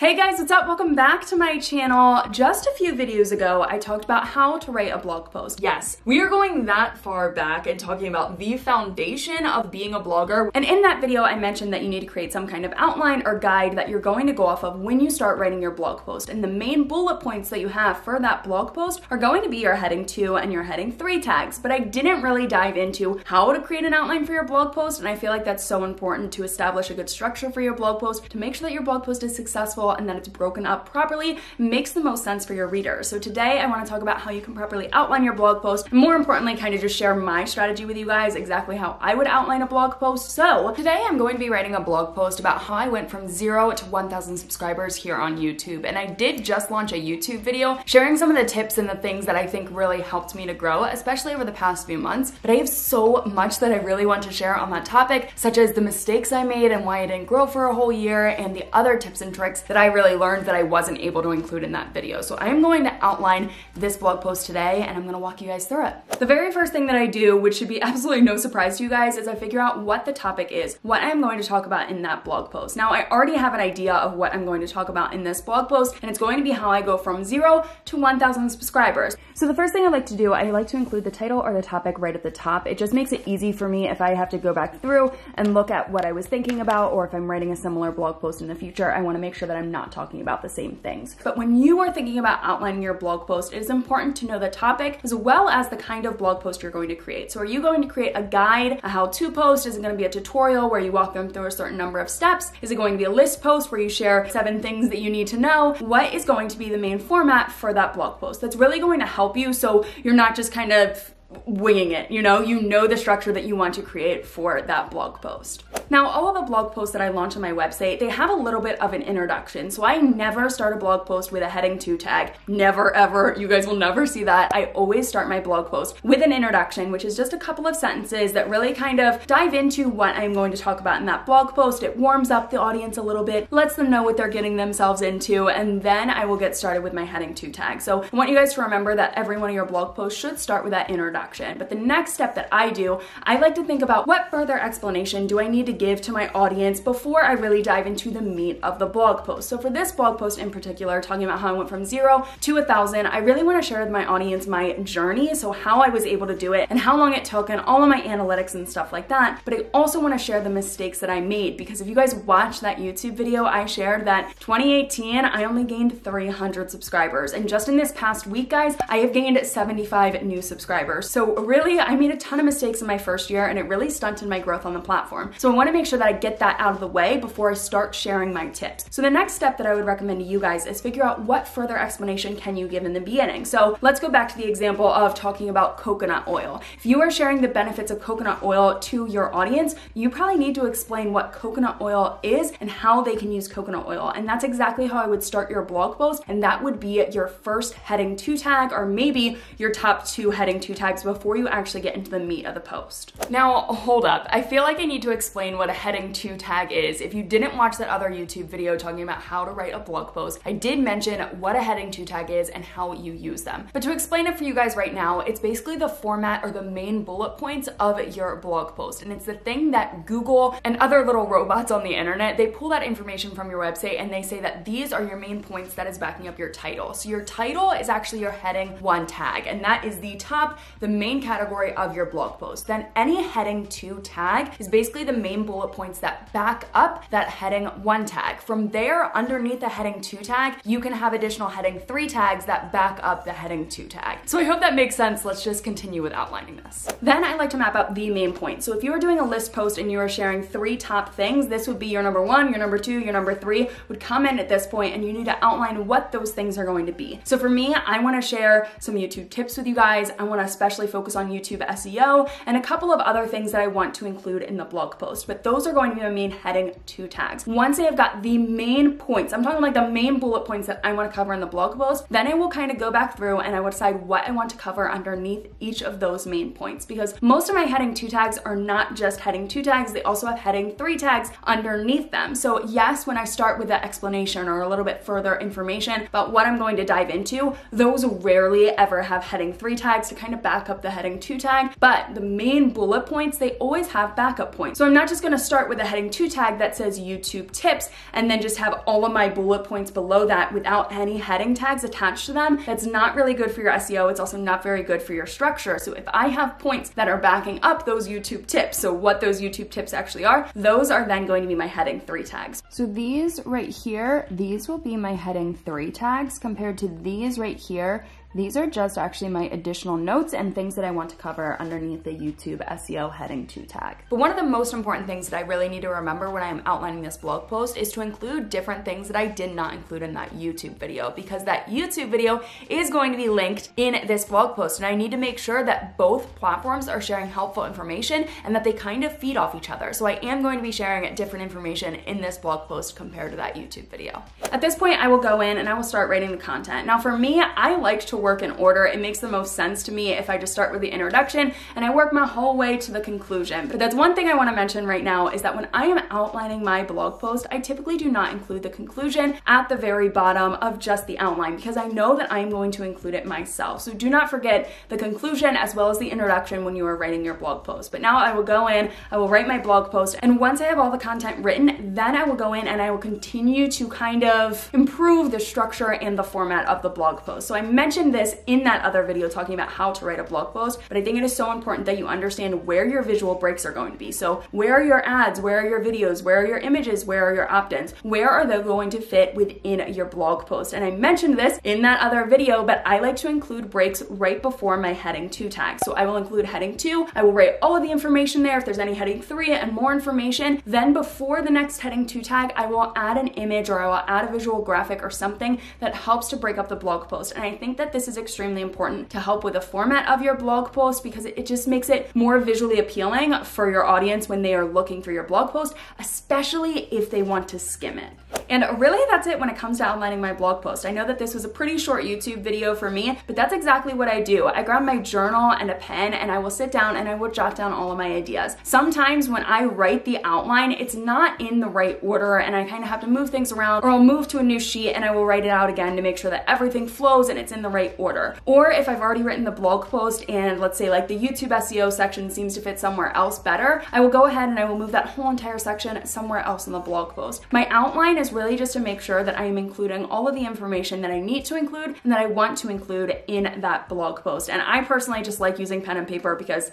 Hey guys, what's up? Welcome back to my channel. Just a few videos ago, I talked about how to write a blog post. Yes, we are going that far back and talking about the foundation of being a blogger. And in that video, I mentioned that you need to create some kind of outline or guide that you're going to go off of when you start writing your blog post. And the main bullet points that you have for that blog post are going to be your heading 2 and your heading 3 tags. But I didn't really dive into how to create an outline for your blog post. And I feel like that's so important to establish a good structure for your blog post, to make sure that your blog post is successful and that it's broken up properly, makes the most sense for your reader. So today I want to talk about how you can properly outline your blog post, and more importantly, kind of just share my strategy with you guys, exactly how I would outline a blog post. So today I'm going to be writing a blog post about how I went from 0 to 1,000 subscribers here on YouTube. And I did just launch a YouTube video sharing some of the tips and the things that I think really helped me to grow, especially over the past few months. But I have so much that I really want to share on that topic, such as the mistakes I made and why I didn't grow for a whole year, and the other tips and tricks that I really learned that I wasn't able to include in that video. So I'm going to outline this blog post today, and I'm gonna walk you guys through it. The very first thing that I do, which should be absolutely no surprise to you guys, is I figure out what the topic is, what I'm going to talk about in that blog post. Now, I already have an idea of what I'm going to talk about in this blog post, and it's going to be how I go from 0 to 1,000 subscribers. So the first thing I like to do, I like to include the title or the topic right at the top. It just makes it easy for me if I have to go back through and look at what I was thinking about, or if I'm writing a similar blog post in the future, I wanna make sure that I'm not talking about the same things. But when you are thinking about outlining your blog post, it is important to know the topic as well as the kind of blog post you're going to create. So are you going to create a guide, a how-to post? Is it going to be a tutorial where you walk them through a certain number of steps? Is it going to be a list post where you share 7 things that you need to know? What is going to be the main format for that blog post? That's really going to help you so you're not just kind of winging it, you know the structure that you want to create for that blog post. Now, all of the blog posts that I launch on my website, they have a little bit of an introduction. So I never start a blog post with a heading 2 tag. Never, ever. You guys will never see that. I always start my blog post with an introduction, which is just a couple of sentences that really kind of dive into what I'm going to talk about in that blog post. It warms up the audience a little bit, lets them know what they're getting themselves into, and then I will get started with my heading 2 tag. So I want you guys to remember that every one of your blog posts should start with that introduction. But the next step that I do, I like to think about what further explanation do I need to give to my audience before I really dive into the meat of the blog post. So for this blog post in particular, talking about how I went from 0 to 1,000, I really want to share with my audience my journey, so how I was able to do it and how long it took and all of my analytics and stuff like that. But I also want to share the mistakes that I made, because if you guys watched that YouTube video, I shared that 2018, I only gained 300 subscribers. And just in this past week, guys, I have gained 75 new subscribers. So really, I made a ton of mistakes in my first year, and it really stunted my growth on the platform. So I want to make sure that I get that out of the way before I start sharing my tips. So the next step that I would recommend to you guys is figure out what further explanation can you give in the beginning. So let's go back to the example of talking about coconut oil. If you are sharing the benefits of coconut oil to your audience, you probably need to explain what coconut oil is and how they can use coconut oil. And that's exactly how I would start your blog post, and that would be your first heading 2 tag, or maybe your top 2 heading 2 tags before you actually get into the meat of the post. Now, hold up. I feel like I need to explain what a heading 2 tag is. If you didn't watch that other YouTube video talking about how to write a blog post, I did mention what a heading 2 tag is and how you use them. But to explain it for you guys right now, it's basically the format or the main bullet points of your blog post. And it's the thing that Google and other little robots on the internet, they pull that information from your website and they say that these are your main points that is backing up your title. So your title is actually your heading 1 tag, and that is the top, the main category of your blog post. Then any heading 2 tag is basically the main bullet points that back up that heading 1 tag. From there, underneath the heading 2 tag, you can have additional heading 3 tags that back up the heading 2 tag. So I hope that makes sense. Let's just continue with outlining this. Then I like to map out the main points. So if you were doing a list post and you were sharing 3 top things, this would be your number 1, your number 2, your number 3 would come in at this point, and you need to outline what those things are going to be. So for me, I want to share some YouTube tips with you guys. I want to especially focus on YouTube SEO and a couple of other things that I want to include in the blog post. But those are going to be my main heading 2 tags. Once I have got the main points, I'm talking like the main bullet points that I want to cover in the blog post, then I will kind of go back through and I will decide what I want to cover underneath each of those main points, because most of my heading 2 tags are not just heading 2 tags, they also have heading 3 tags underneath them. So yes, when I start with the explanation or a little bit further information about what I'm going to dive into, those rarely ever have heading 3 tags to kind of back back up the heading 2 tag, but the main bullet points, they always have backup points. So I'm not just gonna start with a heading 2 tag that says YouTube tips and then just have all of my bullet points below that without any heading tags attached to them. That's not really good for your SEO. It's also not very good for your structure. So if I have points that are backing up those YouTube tips, so what those YouTube tips actually are, those are then going to be my heading 3 tags. So these right here, these will be my heading 3 tags compared to these right here. These are just actually my additional notes and things that I want to cover underneath the YouTube SEO heading 2 tag. But one of the most important things that I really need to remember when I'm outlining this blog post is to include different things that I did not include in that YouTube video, because that YouTube video is going to be linked in this blog post, and I need to make sure that both platforms are sharing helpful information and that they kind of feed off each other. So I am going to be sharing different information in this blog post compared to that YouTube video. At this point, I will go in and I will start writing the content. Now for me, I like to work in order. It makes the most sense to me if I just start with the introduction and I work my whole way to the conclusion. But that's one thing I want to mention right now is that when I am outlining my blog post, I typically do not include the conclusion at the very bottom of just the outline, because I know that I'm going to include it myself. So do not forget the conclusion as well as the introduction when you are writing your blog post. But now I will go in, I will write my blog post, and once I have all the content written, then I will go in and I will continue to kind of improve the structure and the format of the blog post. So I mentioned this in that other video talking about how to write a blog post, but I think it is so important that you understand where your visual breaks are going to be. So where are your ads? Where are your videos? Where are your images? Where are your opt-ins? Where are they going to fit within your blog post? And I mentioned this in that other video, but I like to include breaks right before my heading 2 tag. So I will include heading 2. I will write all of the information there. If there's any heading 3 and more information, then before the next heading 2 tag, I will add an image or I will add a visual graphic or something that helps to break up the blog post. And I think that this is extremely important to help with the format of your blog post, because it just makes it more visually appealing for your audience when they are looking through your blog post, especially if they want to skim it. And really that's it when it comes to outlining my blog post. I know that this was a pretty short YouTube video for me, but that's exactly what I do. I grab my journal and a pen and I will sit down and I will jot down all of my ideas. Sometimes when I write the outline, it's not in the right order and I kind of have to move things around, or I'll move to a new sheet and I will write it out again to make sure that everything flows and it's in the right order. Or if I've already written the blog post and let's say like the YouTube SEO section seems to fit somewhere else better, I will go ahead and I will move that whole entire section somewhere else in the blog post. My outline is really just to make sure that I am including all of the information that I need to include and that I want to include in that blog post. And I personally just like using pen and paper because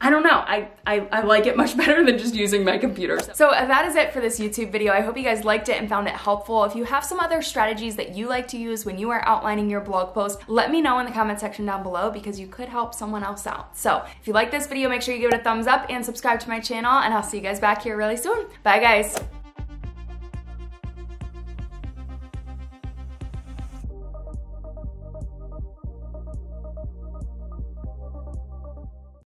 I don't know, I like it much better than just using my computer. So that is it for this YouTube video. I hope you guys liked it and found it helpful. If you have some other strategies that you like to use when you are outlining your blog post, let me know in the comment section down below, because you could help someone else out. So if you like this video, make sure you give it a thumbs up and subscribe to my channel, and I'll see you guys back here really soon. Bye guys.